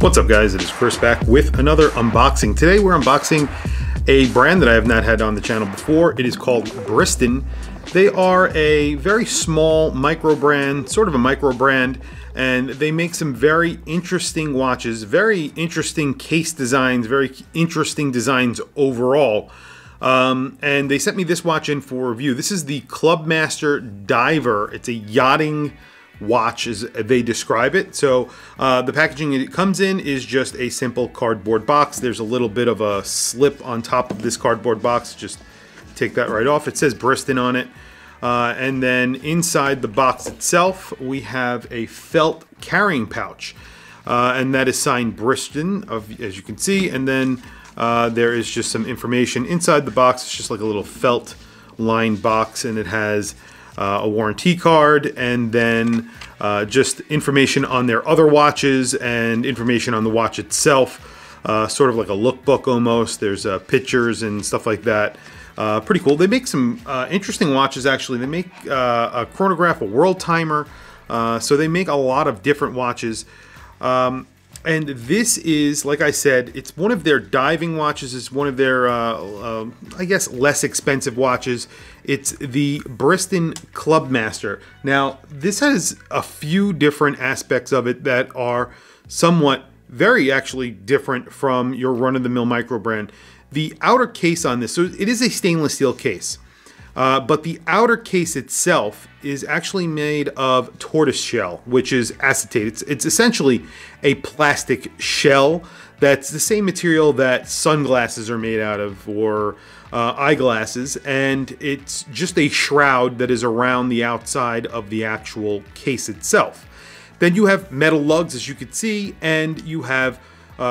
What's up guys, it is Chris back with another unboxing. Today we're unboxing a brand that I have not had on the channel before. It is called Briston. They are a very small micro brand, sort of a micro brand, and they make some very interesting watches, very interesting case designs, very interesting designs overall. And they sent me this watch in for review. This is the Clubmaster Diver. It's a yachting watch as they describe it. So the packaging it comes in is just a simple cardboard box. There's a little bit of a slip on top of this cardboard box. Just take that right off. It says Briston on it. And then inside the box itself, we have a felt carrying pouch. And that is signed Briston, as you can see. And then there is just some information inside the box. It's just like a little felt lined box, and it has a warranty card, and then just information on their other watches and information on the watch itself, sort of like a lookbook almost. There's pictures and stuff like that. Pretty cool. They make some interesting watches actually. They make a chronograph, a world timer, so they make a lot of different watches. And this is, like I said, it's one of their diving watches. It's one of their, I guess, less expensive watches. It's the Briston Clubmaster. Now, this has a few different aspects of it that are somewhat, very actually different from your run-of-the-mill micro brand. The outer case on this, so it is a stainless steel case, but the outer case itself is actually made of tortoise shell, which is acetate. It's essentially a plastic shell that's the same material that sunglasses are made out of, or eyeglasses, and it's just a shroud that is around the outside of the actual case itself. Then you have metal lugs, as you can see, and you have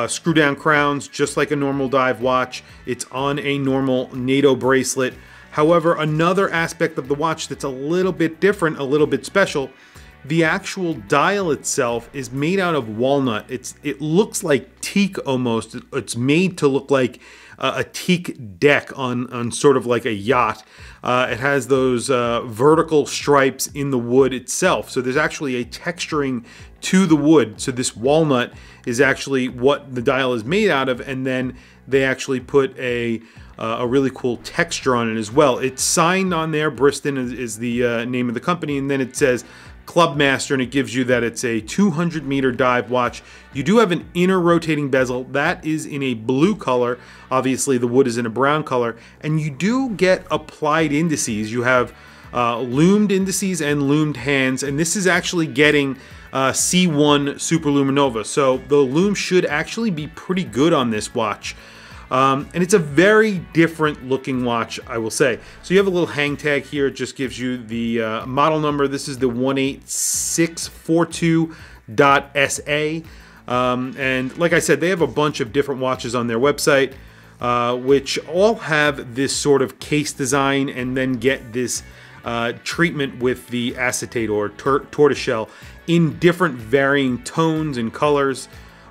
screw down crowns, just like a normal dive watch. It's on a normal NATO bracelet. However, another aspect of the watch that's a little bit different, a little bit special, the actual dial itself is made out of walnut. It looks like teak almost. It's made to look like a teak deck on sort of like a yacht. It has those vertical stripes in the wood itself. So there's actually a texturing to the wood. So this walnut is actually what the dial is made out of, and then they actually put a really cool texture on it as well. It's signed on there. Briston is the name of the company, and then it says Clubmaster, and it gives you that it's a 200-meter dive watch. You do have an inner rotating bezel. That is in a blue color. Obviously, the wood is in a brown color, and you do get applied indices. You have loomed indices and loomed hands, and this is actually getting C1 Superluminova, so the loom should actually be pretty good on this watch. And it's a very different looking watch, I will say. So you have a little hang tag here. It just gives you the model number. This is the 18642.SA. And like I said, they have a bunch of different watches on their website, which all have this sort of case design and then get this treatment with the acetate or tortoiseshell in different varying tones and colors.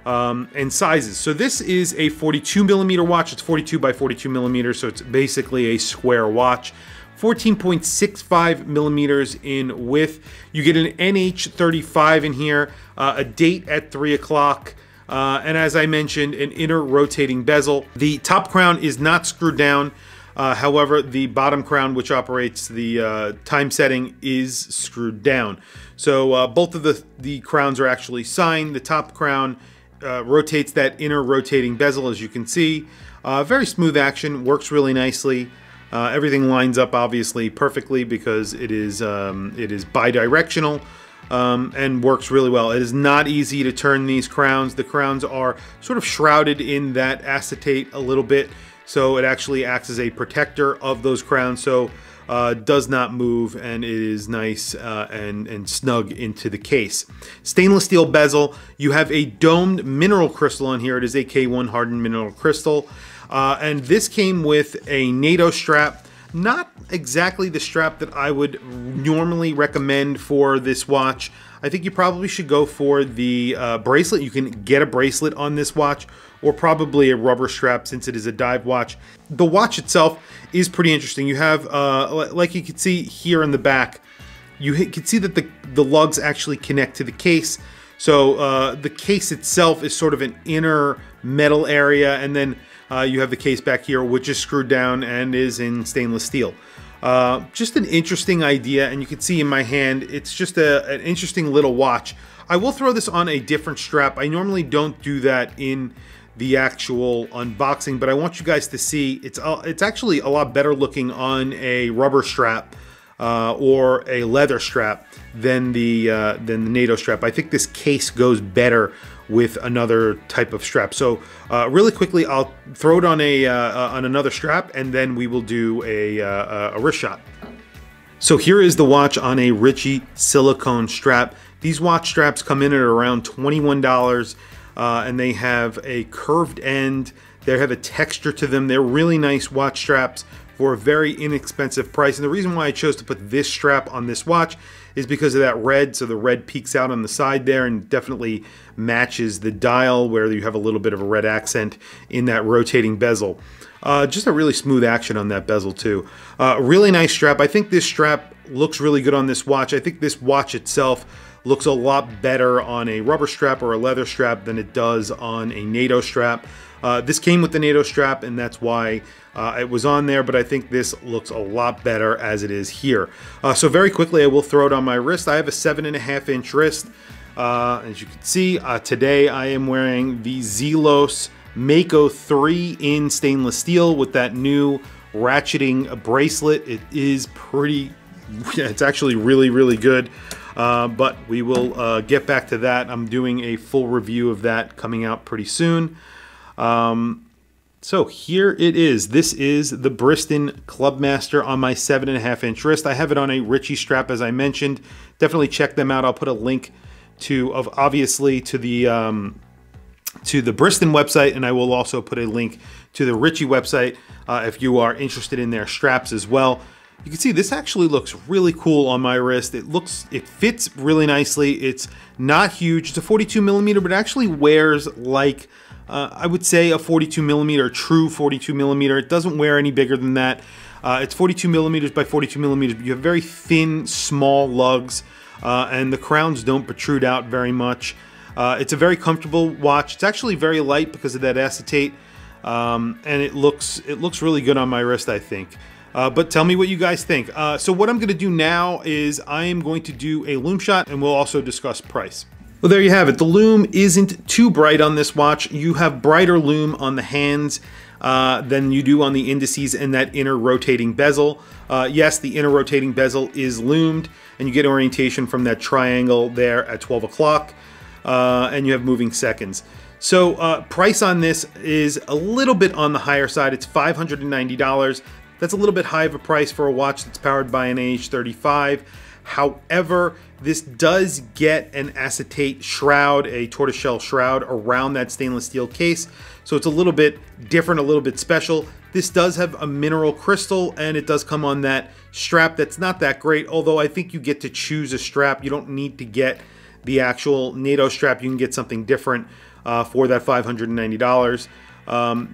And sizes. So this is a 42 millimeter watch. It's 42 by 42 millimeters, so it's basically a square watch. 14.65 millimeters in width. You get an NH35 in here, a date at 3 o'clock, and as I mentioned, an inner rotating bezel. The top crown is not screwed down. However, the bottom crown, which operates the time setting, is screwed down. So both of the crowns are actually signed. The top crown rotates that inner rotating bezel, as you can see. Very smooth action, works really nicely. Everything lines up obviously perfectly because it is bi-directional, and works really well. It is not easy to turn these crowns. The crowns are sort of shrouded in that acetate a little bit, so it actually acts as a protector of those crowns, so does not move, and it is nice and snug into the case. Stainless steel bezel. You have a domed mineral crystal on here. It is a K1 hardened mineral crystal. And this came with a NATO strap. Not exactly the strap that I would normally recommend for this watch. I think you probably should go for the bracelet. You can get a bracelet on this watch, or probably a rubber strap since it is a dive watch. The watch itself is pretty interesting. You have, like you can see here in the back, you can see that the lugs actually connect to the case. So the case itself is sort of an inner metal area, and then you have the case back here, which is screwed down and is in stainless steel. Just an interesting idea, and you can see in my hand, it's just an interesting little watch. I will throw this on a different strap. I normally don't do that in the actual unboxing, but I want you guys to see it's actually a lot better looking on a rubber strap or a leather strap than the NATO strap. I think this case goes better with another type of strap. So really quickly, I'll throw it on a on another strap, and then we will do a wrist shot. So here is the watch on a Ritche silicone strap. These watch straps come in at around $21, and they have a curved end. They have a texture to them. They're really nice watch straps for a very inexpensive price. And the reason why I chose to put this strap on this watch is because of that red. So the red peaks out on the side there and definitely matches the dial, where you have a little bit of a red accent in that rotating bezel. Just a really smooth action on that bezel too. Really nice strap. I think this strap looks really good on this watch. I think this watch itself looks a lot better on a rubber strap or a leather strap than it does on a NATO strap. This came with the NATO strap, and that's why it was on there, but I think this looks a lot better as it is here. So very quickly, I will throw it on my wrist. I have a 7.5-inch wrist. As you can see, today I am wearing the Zelos Mako 3 in stainless steel with that new ratcheting bracelet. It is pretty, yeah, it's actually really, really good. But we will get back to that. I'm doing a full review of that coming out pretty soon. So here it is. This is the Briston Clubmaster on my 7.5-inch wrist. I have it on a Ritche strap, as I mentioned. Definitely check them out. I'll put a link to, obviously, to the Briston website, and I will also put a link to the Ritche website if you are interested in their straps as well. You can see this actually looks really cool on my wrist. It fits really nicely. It's not huge. It's a 42 millimeter, but it actually wears like, I would say a 42 millimeter, true 42 millimeter. It doesn't wear any bigger than that. It's 42 millimeters by 42 millimeters, but you have very thin, small lugs, and the crowns don't protrude out very much. It's a very comfortable watch. It's actually very light because of that acetate, and it looks really good on my wrist, I think. But tell me what you guys think. So what I'm gonna do now is I am going to do a lume shot, and we'll also discuss price. Well, there you have it. The lume isn't too bright on this watch. You have brighter lume on the hands than you do on the indices and that inner rotating bezel. Yes, the inner rotating bezel is lumed, and you get orientation from that triangle there at 12 o'clock, and you have moving seconds. So price on this is a little bit on the higher side. It's $590. That's a little bit high of a price for a watch that's powered by an AH35. However, this does get an acetate shroud, a tortoiseshell shroud around that stainless steel case. So it's a little bit different, a little bit special. This does have a mineral crystal, and it does come on that strap that's not that great, although I think you get to choose a strap. You don't need to get the actual NATO strap. You can get something different for that $590.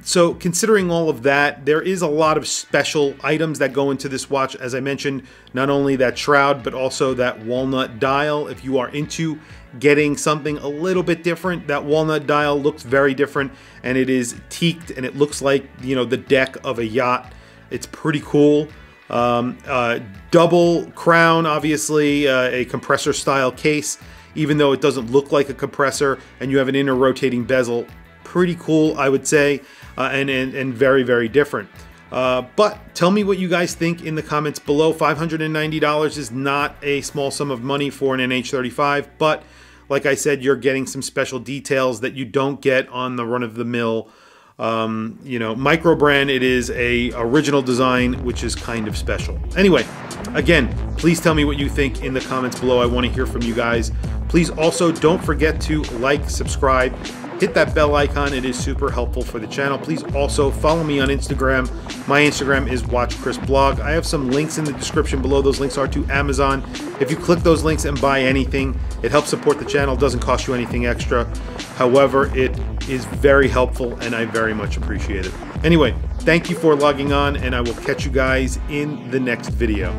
So considering all of that, there is a lot of special items that go into this watch. As I mentioned, not only that shroud, but also that walnut dial. If you are into getting something a little bit different, that walnut dial looks very different, and it is teaked, and it looks like, you know, the deck of a yacht. It's pretty cool. Double crown, obviously, a compressor style case, even though it doesn't look like a compressor, and you have an inner rotating bezel. Pretty cool, I would say, and very, very different. But tell me what you guys think in the comments below. $590 is not a small sum of money for an NH35, but like I said, you're getting some special details that you don't get on the run-of-the-mill, you know, micro brand. It is a original design, which is kind of special. Anyway, again, please tell me what you think in the comments below. I want to hear from you guys. Please also don't forget to like, subscribe, hit that bell icon. It is super helpful for the channel. Please also follow me on Instagram. My Instagram is WatchChrisBlog. I have some links in the description below. Those links are to Amazon. If you click those links and buy anything, it helps support the channel. It doesn't cost you anything extra. However, it is very helpful, and I very much appreciate it. Anyway, thank you for logging on, and I will catch you guys in the next video.